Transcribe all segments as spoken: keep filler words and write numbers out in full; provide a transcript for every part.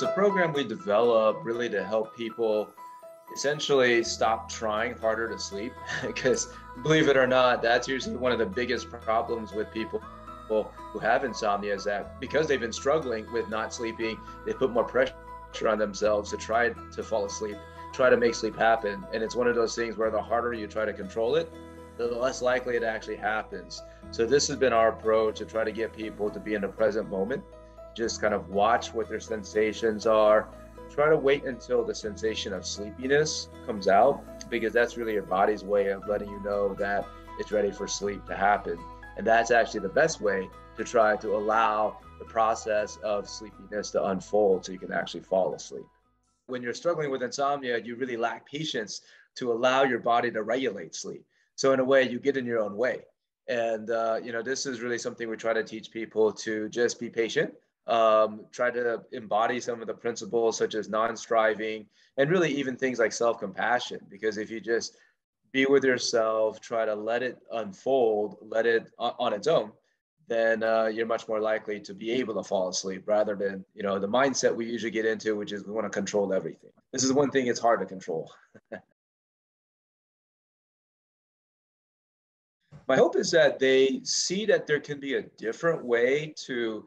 it's a program we develop really to help people essentially stop trying harder to sleep, because believe it or not, that's usually one of the biggest problems with people who have insomnia, is that because they've been struggling with not sleeping, they put more pressure on themselves to try to fall asleep, try to make sleep happen. And it's one of those things where the harder you try to control it, the less likely it actually happens. So this has been our approach, to try to get people to be in the present moment, just kind of watch what their sensations are, try to wait until the sensation of sleepiness comes out, because that's really your body's way of letting you know that it's ready for sleep to happen. And that's actually the best way to try to allow the process of sleepiness to unfold so you can actually fall asleep. When you're struggling with insomnia, you really lack patience to allow your body to regulate sleep. So in a way, you get in your own way. And uh, you know, this is really something we try to teach people, to just be patient, um, try to embody some of the principles such as non-striving, and really even things like self-compassion, because if you just be with yourself, try to let it unfold, let it on its own, then uh, you're much more likely to be able to fall asleep, rather than, you know, the mindset we usually get into, which is we want to control everything. This is one thing it's hard to control. My hope is that they see that there can be a different way to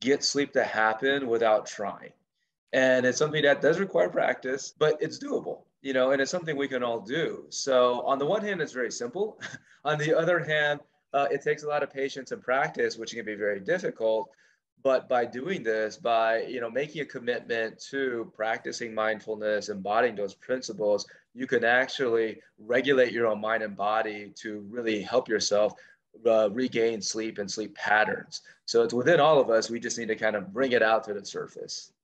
get sleep to happen without trying. And it's something that does require practice, but it's doable, you know, and it's something we can all do. So on the one hand, it's very simple. On the other hand, Uh, it takes a lot of patience and practice, which can be very difficult. But by doing this, by, you know, making a commitment to practicing mindfulness, embodying those principles, you can actually regulate your own mind and body to really help yourself uh, regain sleep and sleep patterns. So it's within all of us. We just need to kind of bring it out to the surface.